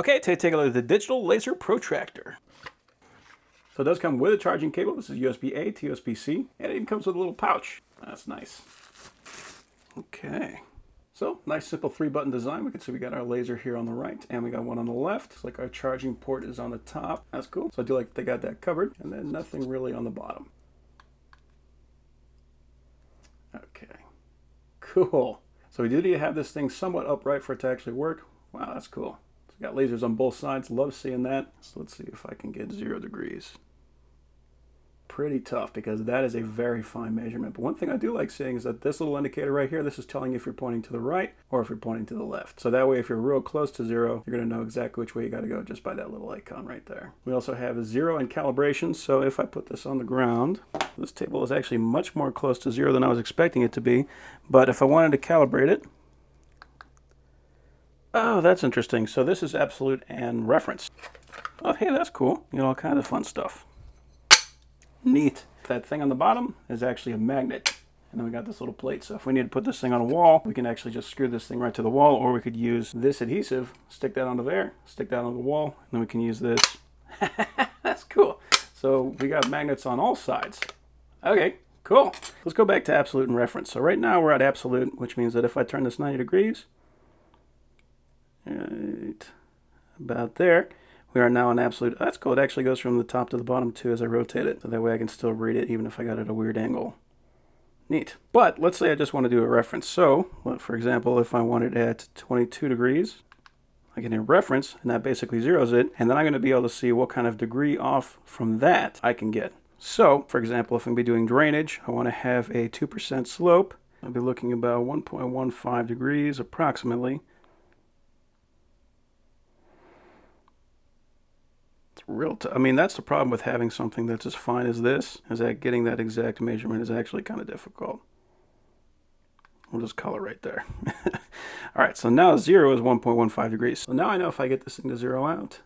Okay, today take a look at the Digital Laser Protractor. So it does come with a charging cable. This is USB-A to USB-C, and it even comes with a little pouch. That's nice. Okay. So, nice simple three-button design. We can see we got our laser here on the right, and we got one on the left. It's like our charging port is on the top. That's cool. So I do like they got that covered, and then nothing really on the bottom. Okay. Cool. So we do need to have this thing somewhat upright for it to actually work. Wow, that's cool. Got lasers on both sides, love seeing that. So let's see if I can get 0 degrees. Pretty tough, because that is a very fine measurement. But one thing I do like seeing is that this little indicator right here, this is telling you if you're pointing to the right or if you're pointing to the left. So that way, if you're real close to zero, you're gonna know exactly which way you gotta go just by that little icon right there. We also have zero in calibration. So if I put this on the ground, this table is actually much more close to zero than I was expecting it to be. But if I wanted to calibrate it, oh, that's interesting. So this is absolute and reference. Oh, hey, that's cool. You know, all kinds of fun stuff. Neat. That thing on the bottom is actually a magnet. And then we got this little plate. So if we need to put this thing on a wall, we can actually just screw this thing right to the wall, or we could use this adhesive, stick that onto there, stick that onto the wall, and then we can use this. That's cool. So we got magnets on all sides. Okay. Cool. Let's go back to absolute and reference. So right now we're at absolute, which means that if I turn this 90 degrees, right about there, we are now in absolute. That's cool. It actually goes from the top to the bottom too as I rotate it, so that way I can still read it even if I got it at a weird angle. Neat. But let's say I just want to do a reference. So, for example, if I want it at 22 degrees, I can hit reference, and that basically zeros it, and then I'm going to be able to see what kind of degree off from that I can get. So, for example, if I'm going to be doing drainage, I want to have a 2% slope. I'll be looking about 1.15 degrees approximately. I mean, that's the problem with having something that's as fine as this, is that getting that exact measurement is actually kind of difficult. We'll just call it right there. All right, so now zero is 1.15 degrees. So now I know if I get this thing to zero out,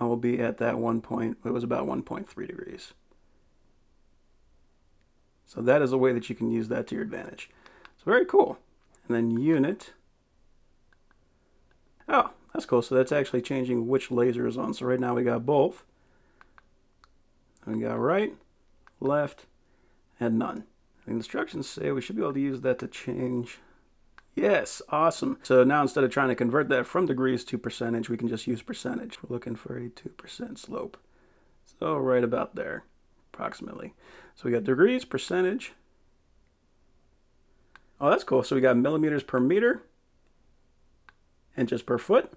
I will be at that about 1.3 degrees. So that is a way that you can use that to your advantage. So very cool. And then unit. Oh, that's cool. So that's actually changing which laser is on. So right now we got both. We got right, left, and none. The instructions say we should be able to use that to change. Yes, awesome. So now instead of trying to convert that from degrees to percentage, we can just use percentage. We're looking for a 2% slope. So right about there, approximately. So we got degrees, percentage. Oh, that's cool. So we got millimeters per meter, inches per foot,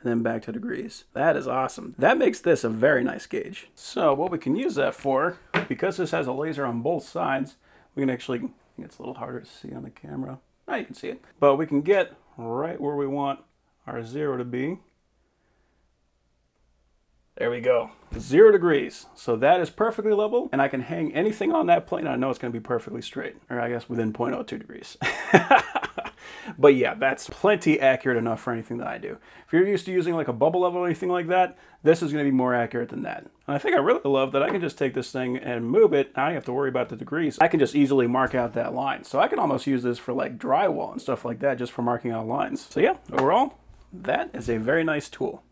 and then back to degrees. That is awesome. That makes this a very nice gauge. So what we can use that for, because this has a laser on both sides, we can actually, it's a little harder to see on the camera. Now you can see it. But we can get right where we want our zero to be. There we go. 0 degrees. So that is perfectly level, and I can hang anything on that plane. I know it's going to be perfectly straight, or I guess within 0.02 degrees. But yeah, that's plenty accurate enough for anything that I do. If you're used to using like a bubble level or anything like that, this is going to be more accurate than that. And I think I really love that I can just take this thing and move it. Now I don't have to worry about the degrees. I can just easily mark out that line. So I can almost use this for like drywall and stuff like that, just for marking out lines. So yeah, overall, that is a very nice tool.